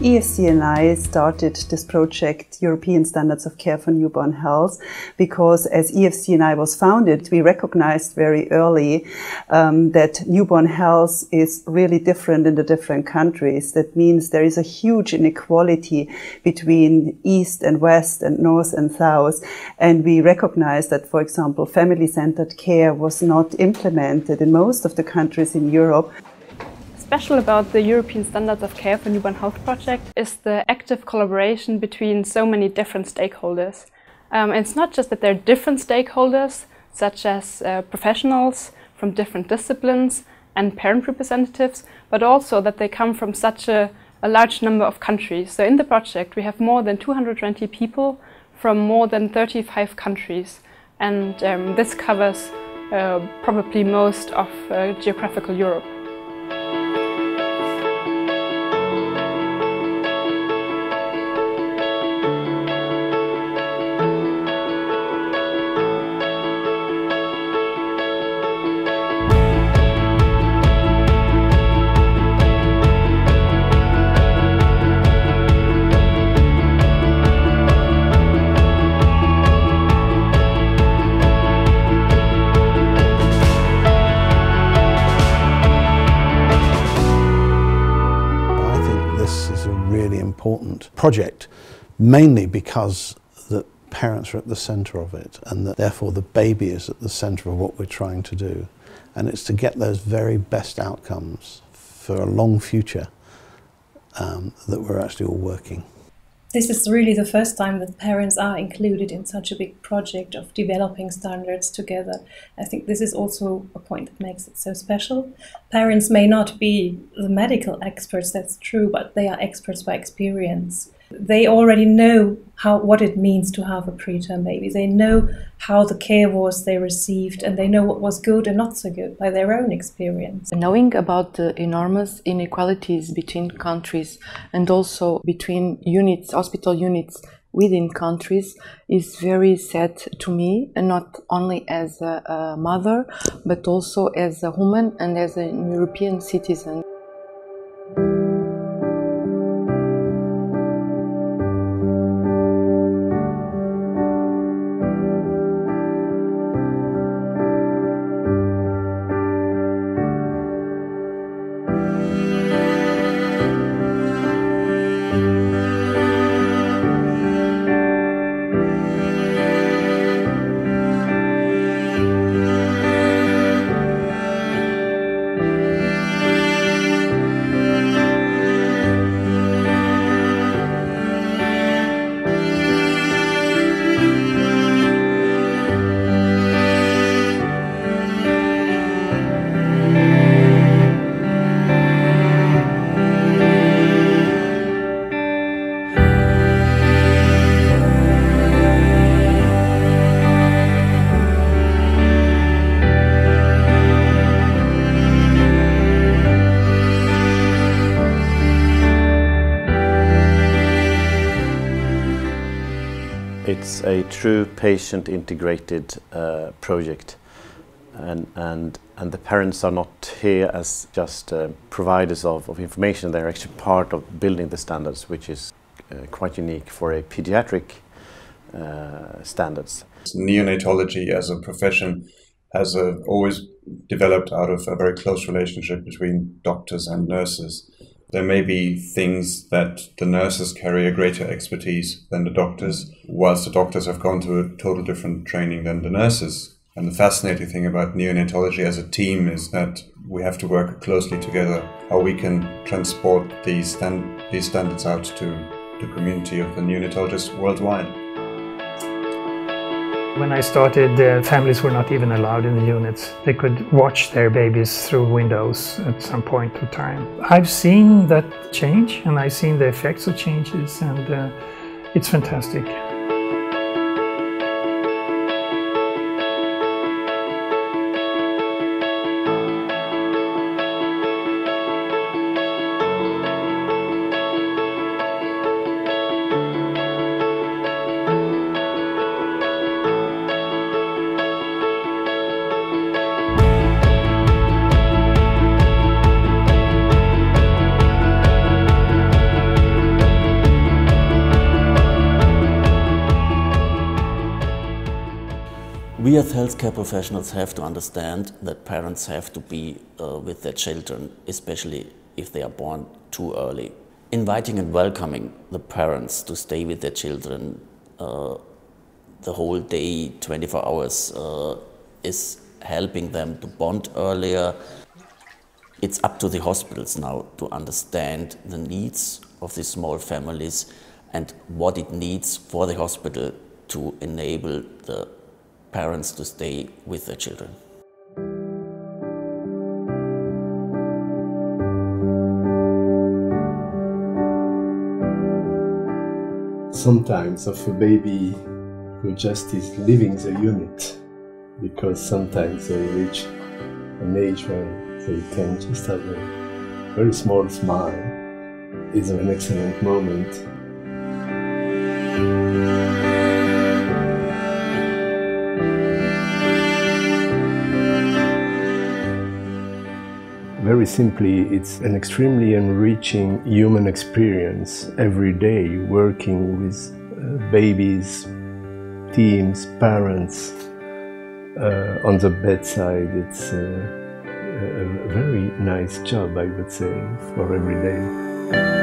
EFCNI started this project, European Standards of Care for Newborn Health, because as EFCNI was founded, we recognized very early that newborn health is really different in the different countries. That means there is a huge inequality between East and West and North and South. And we recognized that, for example, family-centered care was not implemented in most of the countries in Europe. Special about the European Standards of Care for Newborn Health project is the active collaboration between so many different stakeholders. It's not just that there are different stakeholders, such as professionals from different disciplines and parent representatives, but also that they come from such a large number of countries. So in the project we have more than 220 people from more than 35 countries, and this covers probably most of geographical Europe. Important project, mainly because the parents are at the centre of it, and that therefore the baby is at the centre of what we're trying to do, and it's to get those very best outcomes for a long future that we're actually all working. This is really the first time that parents are included in such a big project of developing standards together. I think this is also a point that makes it so special. Parents may not be the medical experts, that's true, but they are experts by experience. They already know what it means to have a preterm baby. They know how the care was they received, and they know what was good and not so good by their own experience. Knowing about the enormous inequalities between countries and also between units, hospital units within countries, is very sad to me, and not only as a mother, but also as a woman and as a European citizen. It's a true patient-integrated project, and the parents are not here as just providers of information. They're actually part of building the standards, which is quite unique for a pediatric standards. Neonatology as a profession has always developed out of a very close relationship between doctors and nurses. There may be things that the nurses carry a greater expertise than the doctors, whilst the doctors have gone through a total different training than the nurses. And the fascinating thing about neonatology as a team is that we have to work closely together, how we can transport these standards out to the community of the neonatologists worldwide. When I started, families were not even allowed in the units. They could watch their babies through windows at some point in time. I've seen that change, and I've seen the effects of changes, and it's fantastic. We as healthcare professionals have to understand that parents have to be with their children, especially if they are born too early. Inviting and welcoming the parents to stay with their children the whole day, 24 hours, is helping them to bond earlier. It's up to the hospitals now to understand the needs of these small families and what it needs for the hospital to enable the parents to stay with their children. Sometimes of a baby who just is leaving the unit, because sometimes they reach an age where they can just have a very small smile, is an excellent moment. Very simply, it's an extremely enriching human experience every day, working with babies, teams, parents, on the bedside. It's a very nice job, I would say, for every day.